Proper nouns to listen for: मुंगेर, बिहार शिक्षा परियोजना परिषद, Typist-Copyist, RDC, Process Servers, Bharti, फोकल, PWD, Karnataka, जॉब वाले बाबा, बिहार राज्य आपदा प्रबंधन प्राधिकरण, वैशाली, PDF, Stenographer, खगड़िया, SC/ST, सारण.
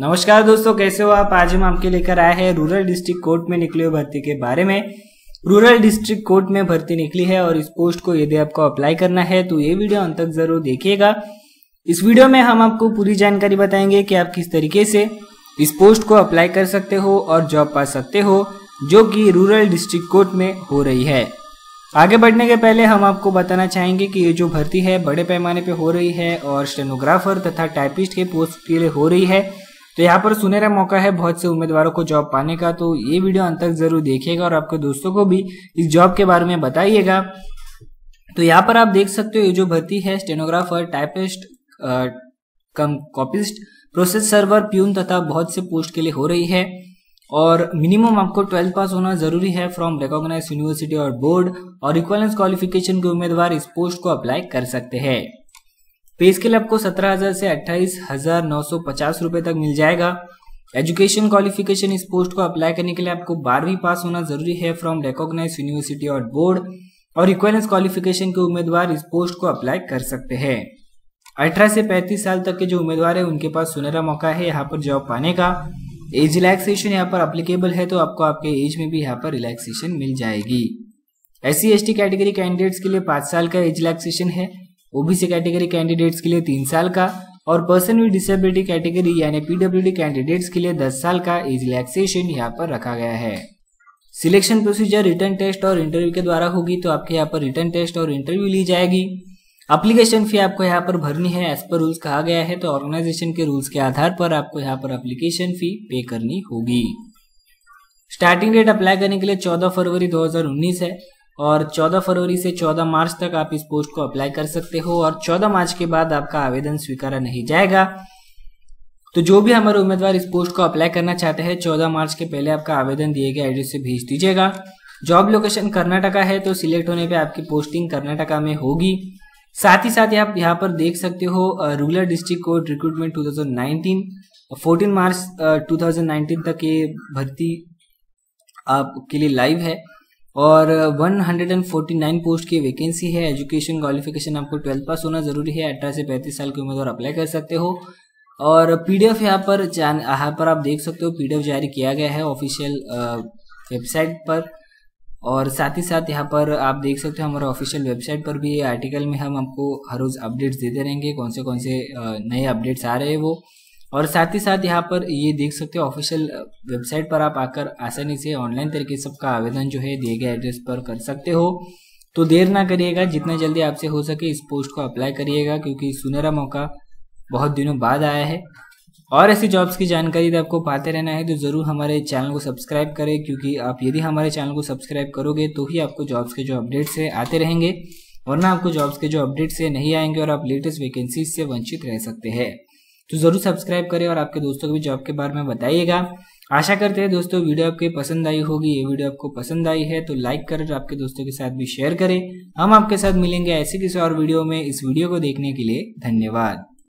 नमस्कार दोस्तों, कैसे हो आप। आज हम आपके लेकर आए हैं रूरल डिस्ट्रिक्ट कोर्ट में निकली हुई भर्ती के बारे में। रूरल डिस्ट्रिक्ट कोर्ट में भर्ती निकली है और इस पोस्ट को यदि आपको अप्लाई करना है तो ये वीडियो अंत तक जरूर देखिएगा। इस वीडियो में हम आपको पूरी जानकारी बताएंगे कि आप किस तरीके से इस पोस्ट को अप्लाई कर सकते हो और जॉब पा सकते हो, जो कि रूरल डिस्ट्रिक्ट कोर्ट में हो रही है। आगे बढ़ने के पहले हम आपको बताना चाहेंगे कि ये जो भर्ती है बड़े पैमाने पर हो रही है और स्टेनोग्राफर तथा टाइपिस्ट के पोस्ट के लिए हो रही है। तो यहाँ पर सुनहरा मौका है बहुत से उम्मीदवारों को जॉब पाने का। तो ये वीडियो अंत तक जरूर देखिएगा और आपके दोस्तों को भी इस जॉब के बारे में बताइएगा। तो यहाँ पर आप देख सकते हो ये जो भर्ती है stenographer, typist, copyist, process server, peon तथा बहुत से पोस्ट के लिए हो रही है। और मिनिमम आपको 12th पास होना जरूरी है फ्रॉम रिकॉग्नाइज यूनिवर्सिटी और बोर्ड, और इक्वलेंस क्वालिफिकेशन के उम्मीदवार इस पोस्ट को अप्लाई कर सकते हैं। पे स्केल आपको 17,000 से 28,950 रुपए तक मिल जाएगा। एजुकेशन क्वालिफिकेशन इस पोस्ट को अप्लाई करने के लिए आपको 12वीं पास होना जरूरी है फ्रॉम रिकॉग्नाइज यूनिवर्सिटी और बोर्ड, और इक्वलेंस क्वालिफिकेशन के उम्मीदवार इस पोस्ट को अप्लाई कर सकते हैं। 18 से 35 साल तक के जो उम्मीदवार है उनके पास सुनहरा मौका है यहाँ पर जॉब पाने का। एज रिलैक्सेशन यहाँ पर अप्लीकेबल है, तो आपको आपके एज में भी यहाँ पर रिलैक्सेशन मिल जाएगी। SC/ST कैटेगरी कैंडिडेट्स के लिए 5 साल का एज रिलैक्सेशन है। ओबीसी कैटेगरी कैंडिडेट्स के लिए 3 साल का, और पर्सन विद डिसेबिलिटी कैटेगरी यानी PWD कैंडिडेट्स के लिए 10 साल का एज रिलैक्सेशन यहाँ पर रखा गया है। सिलेक्शन प्रोसीजर रिटन टेस्ट और इंटरव्यू के द्वारा होगी, तो आपके यहाँ पर रिटन टेस्ट और इंटरव्यू ली जाएगी। एप्लीकेशन फी आपको यहाँ पर भरनी है, एज पर रूल्स कहा गया है। तो ऑर्गेनाइजेशन के रूल्स के आधार पर आपको यहाँ पर एप्लीकेशन फी पे करनी होगी। स्टार्टिंग डेट अप्लाई करने के लिए 14 फरवरी 2019 है, और 14 फरवरी से 14 मार्च तक आप इस पोस्ट को अप्लाई कर सकते हो, और 14 मार्च के बाद आपका आवेदन स्वीकारा नहीं जाएगा। तो जो भी हमारे उम्मीदवार इस पोस्ट को अप्लाई करना चाहते हैं 14 मार्च के पहले आपका आवेदन दिए गए एड्रेस से भेज दीजिएगा। जॉब लोकेशन कर्नाटका है, तो सिलेक्ट होने पे आपकी पोस्टिंग कर्नाटका में होगी। साथ ही साथ आप यहाँ पर देख सकते हो रूरल डिस्ट्रिक्ट कोर्ट रिक्रूटमेंट 2019 14 मार्च 2019 तक ये भर्ती आपके लिए लाइव है, और 149 पोस्ट की वैकेंसी है। एजुकेशन क्वालिफिकेशन आपको 12 पास होना जरूरी है। 18 से 35 साल के उम्मीदवार अप्लाई कर सकते हो, और PDF यहाँ पर आप देख सकते हो PDF जारी किया गया है ऑफिशियल वेबसाइट पर। और साथ ही साथ यहाँ पर आप देख सकते हो हमारे ऑफिशियल वेबसाइट पर भी ये आर्टिकल में हम आपको हर रोज अपडेट्स देते रहेंगे, कौन से नए अपडेट्स आ रहे हैं वो। और साथ ही साथ यहाँ पर ये देख सकते हो ऑफिशियल वेबसाइट पर आप आकर आसानी से ऑनलाइन तरीके से सबका आवेदन जो है दिए गए एड्रेस पर कर सकते हो। तो देर ना करिएगा, जितना जल्दी आपसे हो सके इस पोस्ट को अप्लाई करिएगा, क्योंकि सुनहरा मौका बहुत दिनों बाद आया है। और ऐसी जॉब्स की जानकारी तो आपको पाते रहना है तो ज़रूर हमारे चैनल को सब्सक्राइब करें, क्योंकि आप यदि हमारे चैनल को सब्सक्राइब करोगे तो ही आपको जॉब्स के जो अपडेट्स है आते रहेंगे, वरना आपको जॉब्स के जो अपडेट्स है नहीं आएंगे और आप लेटेस्ट वैकेंसीज से वंचित रह सकते हैं। तो जरूर सब्सक्राइब करें और आपके दोस्तों को भी जॉब के बारे में बताइएगा। आशा करते हैं दोस्तों वीडियो आपके पसंद आई होगी। ये वीडियो आपको पसंद आई है तो लाइक करें और आपके दोस्तों के साथ भी शेयर करें। हम आपके साथ मिलेंगे ऐसे किसी और वीडियो में। इस वीडियो को देखने के लिए धन्यवाद।